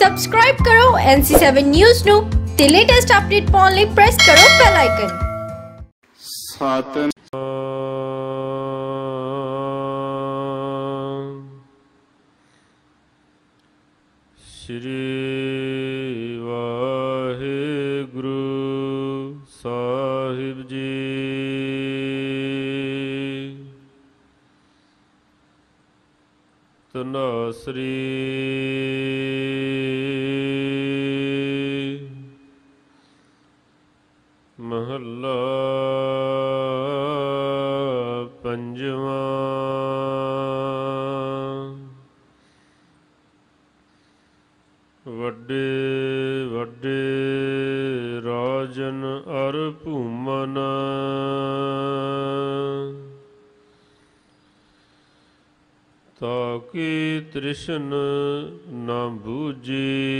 Subscribe करो NC7 news नो ते लेटेस्ट अपडेट पाने लिए प्रेस करो बेल आइकन। श्री वाहेगुरु साहिब जी। तना श्री महला पंजवा। वड्डे वड्डे राजन अर भूमन ताकि तृष्ण न बूझी।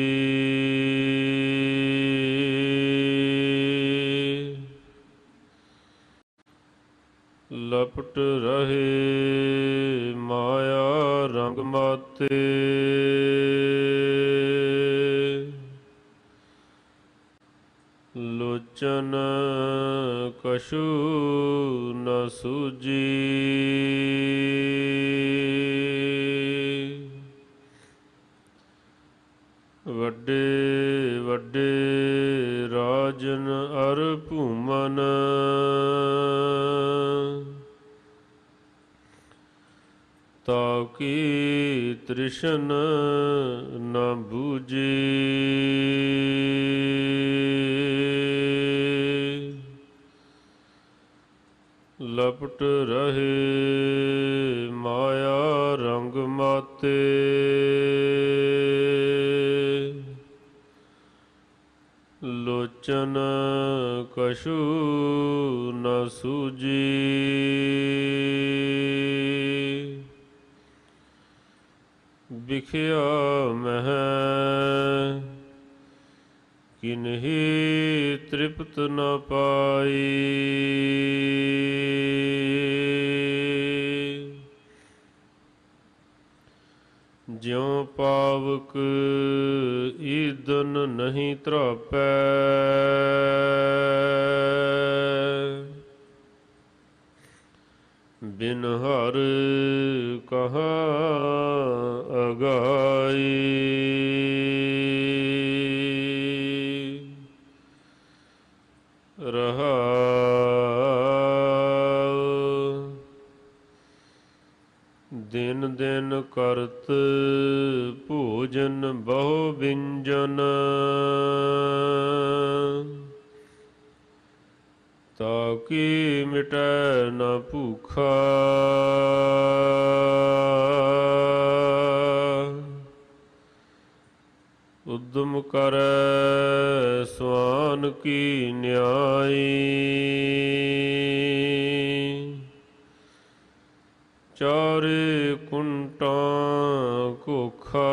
लपट रहे माया रंग माते लोचन कशु न सूझी। वड्डे वड्डे राजन अर भूमन ताकि तृष्ण न बूझी। लपट रहे माया रंग माते लोचन कशु न सूझी। बिखिया मह किन्ही तृप्त न पाई। ज्यों पावक ईदन नहीं त्रापै बिन हर कहाँ अगाई। रहा दिन दिन करत भोजन बहु बिंजन ताकि मिटै न भूखा। उद्यम करय स्वान की न्याई चारे कुंटा कोखा।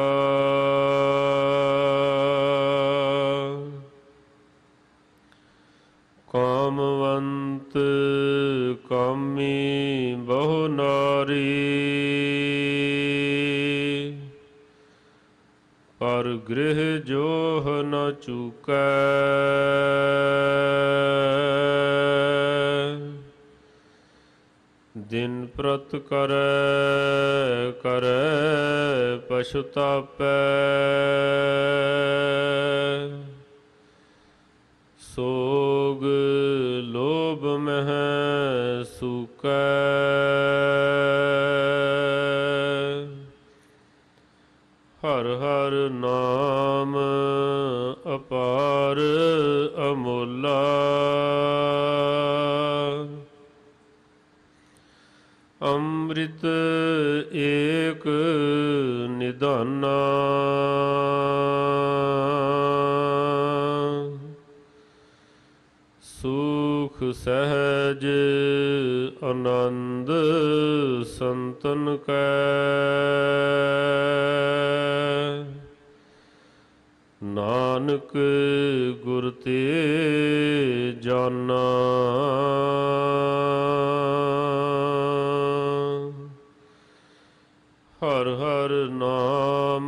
कामवंत कामी बहु नारी पर गृह जोह न चूकै। दिन प्रत करय करय पछुतापै सोग लोभ मह सूकै। हर हर नाम अपार अमोला अमृत एक निदाना। सुख सहज आनंद संतन कै। नानक गुर ते जाना। हर हर नाम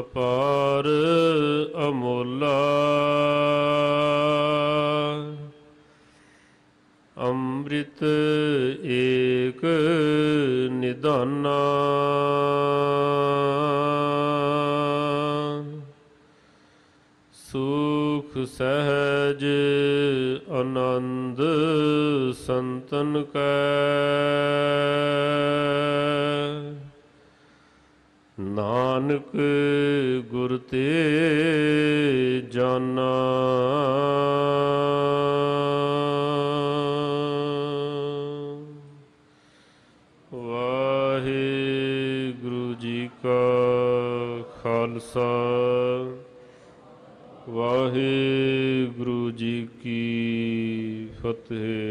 अपार सहज आनंद संतन कै। नानक गुर ते जाना वाहेगुरु जी का खालसा वाहेगुरु जी की फतेह।